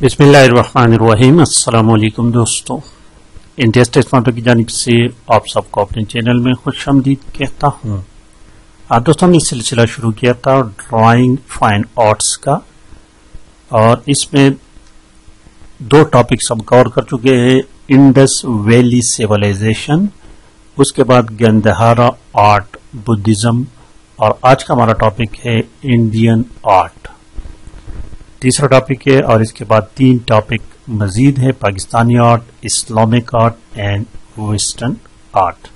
बिस्मिल्लाहिर्रहमानिर्रहीम। अस्सलाम वालेकुम दोस्तों, इंडिया स्टेट फोटो की जानिब से आप सबको अपने चैनल में खुशामदीद कहता हूँ। आज दोस्तों ने सिलसिला शुरू किया था ड्राइंग फाइन आर्ट्स का, और इसमें दो टॉपिक्स हम कवर कर चुके हैं, इंडस वैली सिविलाइजेशन, उसके बाद गंधहारा आर्ट बुद्धिज़्म, और आज का हमारा टॉपिक है इंडियन आर्ट, तीसरा टॉपिक है। और इसके बाद तीन टॉपिक मजीद है, Pakistani art, Islamic art and western art.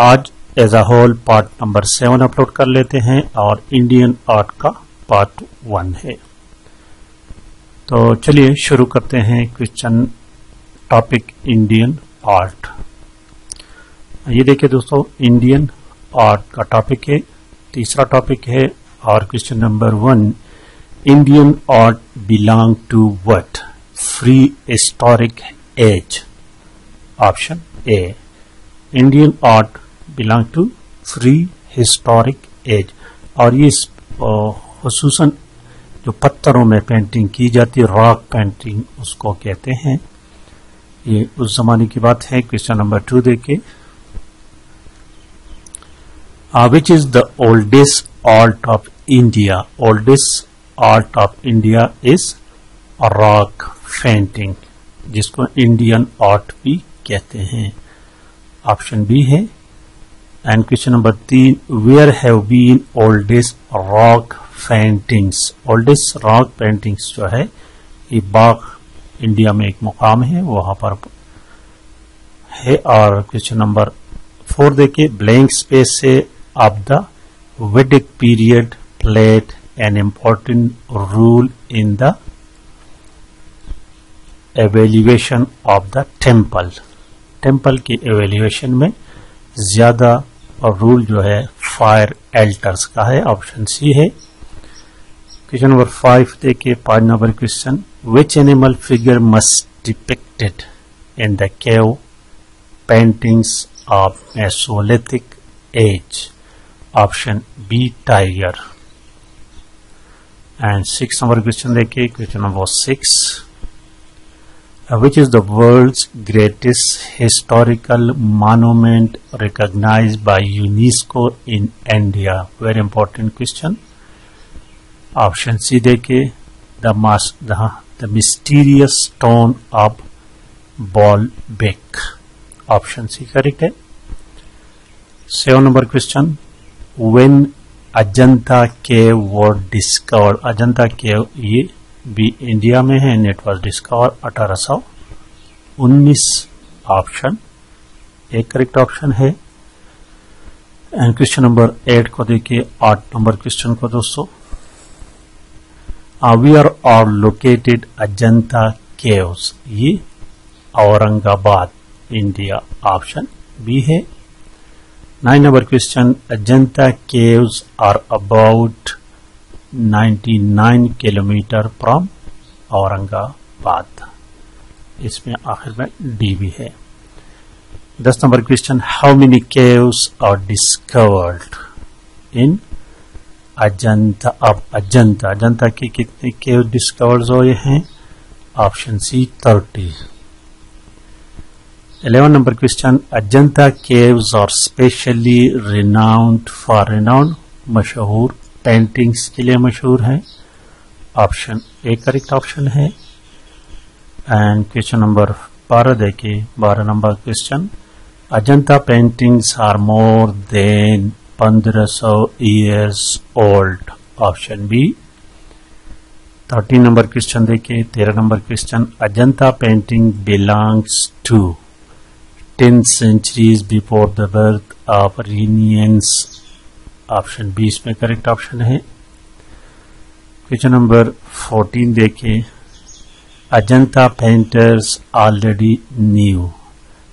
आज as a whole part number 7 upload कर लेते हैं, और इंडियन आर्ट का पार्ट 1 है। तो चलिए शुरू करते हैं क्वेश्चन टॉपिक इंडियन आर्ट। ये देखिए दोस्तों, इंडियन आर्ट का टॉपिक है, तीसरा टॉपिक है, और question number 1, Indian art belong to what prehistoric age. Option A, Indian art belong to prehistoric age. और ये खुसूसन जो पत्थरों में पेंटिंग की जाती है, रॉक पेंटिंग उसको कहते हैं, ये उस जमाने की बात है। क्वेश्चन नंबर 2 देखिए, Which is the oldest art of India? Oldest art of India is rock painting, जिसको Indian art भी कहते हैं। ऑप्शन बी है। And question number 3, Where have been oldest rock paintings? Oldest rock paintings जो है ये बाघ इंडिया में एक मुकाम है, वहां पर है। और क्वेश्चन नंबर 4 देखिए, ब्लैंक स्पेस से of the Vedic period played an important role in the evaluation of the temple. Temple के evaluation में ज्यादा role जो है फायर altars का है। ऑप्शन सी है। क्वेश्चन नंबर 5 देखिए, 5 number question, which animal figure must depicted in the cave paintings of Mesolithic age? Option B, tiger. And 6 number question देखिए, question number 6, which is the world's greatest historical monument recognized by UNESCO in India? Very important question. Option C देखिए, the mysterious stone of Baalbek. Option C correct है। 7 number question, When Ajanta cave was discovered? Ajanta cave ये भी India में है, and it was discovered 1819। Option एक correct option है। And question number 8 को देखिए, 8 नंबर क्वेश्चन को दोस्तों, Where are located Ajanta caves? ये औरंगाबाद, इंडिया। ऑप्शन बी है। 9 number question, Ajanta caves are about 99 kilometre from Aurangabad. इसमें आखिर में डी भी है। 10 number question, how many caves are discovered in Ajanta? अब अजंता अजंता के कितने केव डिस्कवर्ड हुए हैं? Option C 30। 11 number question, Ajanta caves और स्पेशली रिनाउंड फॉर रिनाउंड, मशहूर पेंटिंग्स के लिए मशहूर हैं। ऑप्शन ए करेक्ट ऑप्शन है। एंड क्वेश्चन नंबर 12 देखिए, 12 number question, Ajanta paintings are more than 1500 years old. Option B. 13 number question देखिए, 13 number question, Ajanta painting belongs to 10 centuries before the birth of रेनियंस। Option 20 में correct option है। Question number 14 देखें, Ajanta painters already new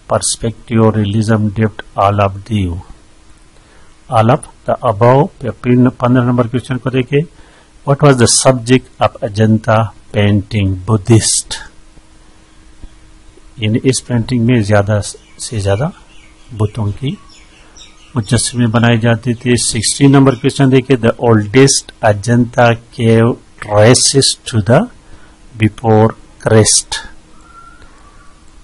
perspective realism डिप्ट all of Diu all of the above. 15 number question को देखें, what was the subject of Ajanta painting? Buddhist. यानी इस painting में ज़्यादा से ज़्यादा बुतों की मुजस्मे बनाए जाते थे। 16 नंबर क्वेश्चन देखिए, the oldest Ajanta cave traces to the before Christ,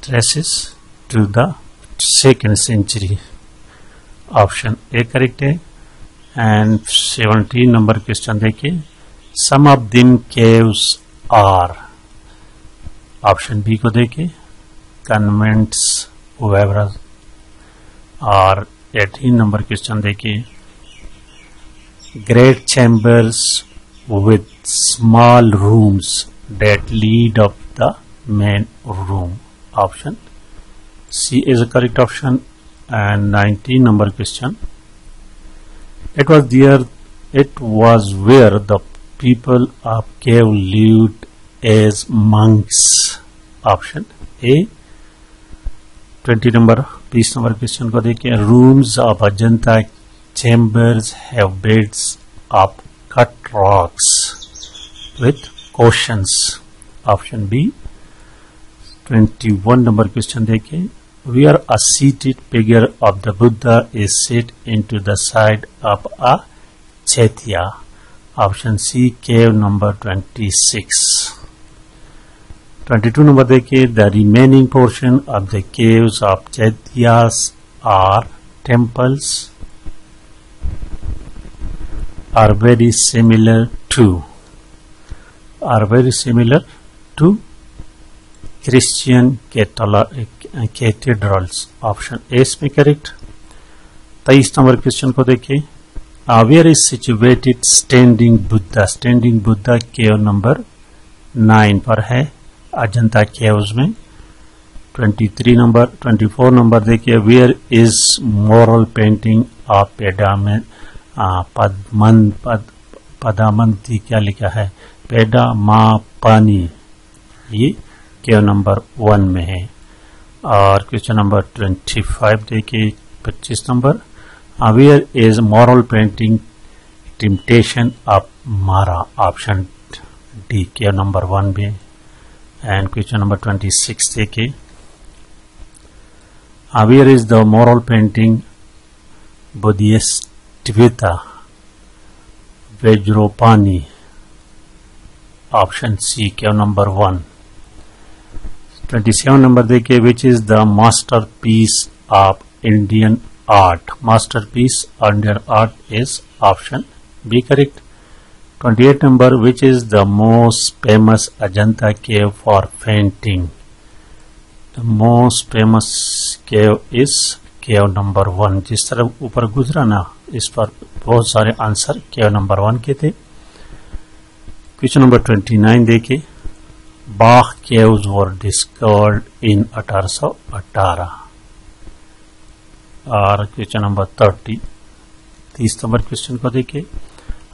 traces to the 2nd century. Option A correct है. And 17 number question देखिए, some of them caves are. Option B को देखिए, convents whoever. और 18 number question देखिए, great chambers with small rooms that lead up the main room. Option C is a correct option. And 19 number question, it was where the people of cave lived as monks. Option A. 20 number piece number question को देखिए, rooms of Ajanta chambers have beds of cut rocks with cushions. Option B. 21 number question देखिए, where a seated figure of the Buddha is set into the side of a chaitya. Option C, cave number 26. 22 number देखिए, the remaining portion of the caves of chaityas are temples are very similar to Christian cathedrals. Option A में correct. 23 number question को देखिए, where is situated standing Buddha cave number 9 पर है Ajanta caves में. 24 number देखिए, where is moral painting of पदामंती क्या लिखा है पेडामापानी, ये केव नंबर 1 में है. और क्वेश्चन नंबर 25 देखिए, 25 number, where is moral painting temptation of Mara. Option D, cave number 1 में. एंड क्वेश्चन नंबर 26 देखिए, where is the moral painting बुद्धिस्टविता Vajrapani. Option C, cave number 1. 27 number देखिए, which is the masterpiece of Indian art. Masterpiece Indian art is option B correct. 28 number, which is the most famous Ajanta cave for painting. The most famous cave is cave number 1. जिस तरह ऊपर गुजरा ना, इस पर बहुत सारे आंसर केव number 1 के थे. क्वेश्चन नंबर 29 देखिए, बाघ केव्स वर डिस्कवर्ड इन 1818. और क्वेश्चन नंबर 30 नंबर क्वेश्चन को देखिए,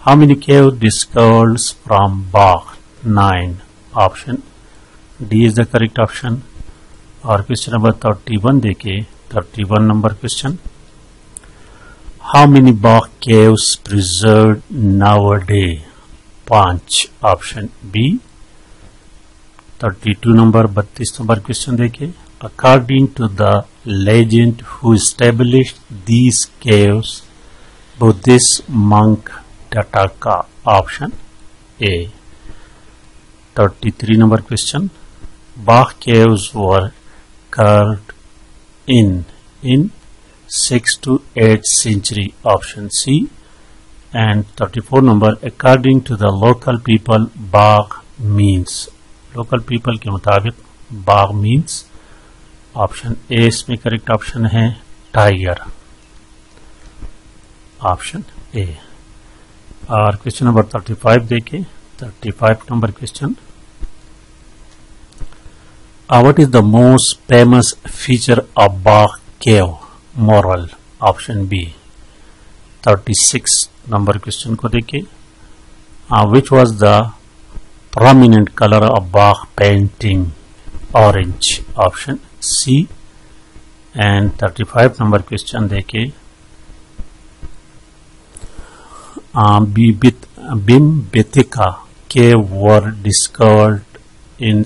how many caves discovered from Bagh? 9. Option D is the correct option. और क्वेश्चन नंबर 31 देखिए, 31 number question, how many Bagh caves preserved nowadays? 5. Option B. 32 number 32 नंबर question देखिए, according to the legend who established these caves, Buddhist monk Bhimbetaka. Option A. 33 number question, Bagh caves were carved in 6 to 8 century. Option C. And 34 number, according to the local people Bagh means. Local people के मुताबिक Bagh means. Option A इसमें correct option है tiger. Option A. और question number 35 देखिए, 35 number question, what is the most famous feature of Bagh cave moral. Option B. 36 number question को देखिए, which was the prominent colour of Bagh painting. Orange. Option C. And 35 number question देखिए, Bhimbetka cave were discovered in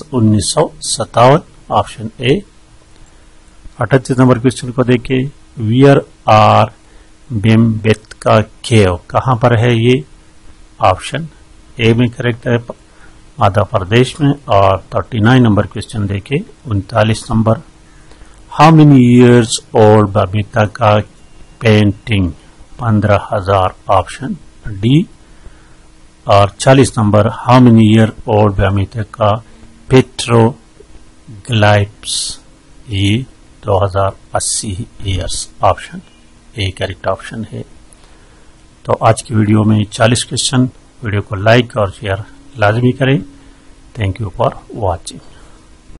1957. Option A. 38 number question को देखिए, wear are Bhimbetka केव. कहाँ पर है ये. Option A में करेक्ट है, आंध्र प्रदेश में और 39 नंबर क्वेश्चन देखे 39 number how many years old Bhimbetka painting 15,000 option D और 40 number how many year old Bhimbetka petroglyphs ये 2080 years option A correct option है। तो आज की वीडियो में 40 क्वेश्चन वीडियो को लाइक और शेयर लाजमी करें। Thank you for watching.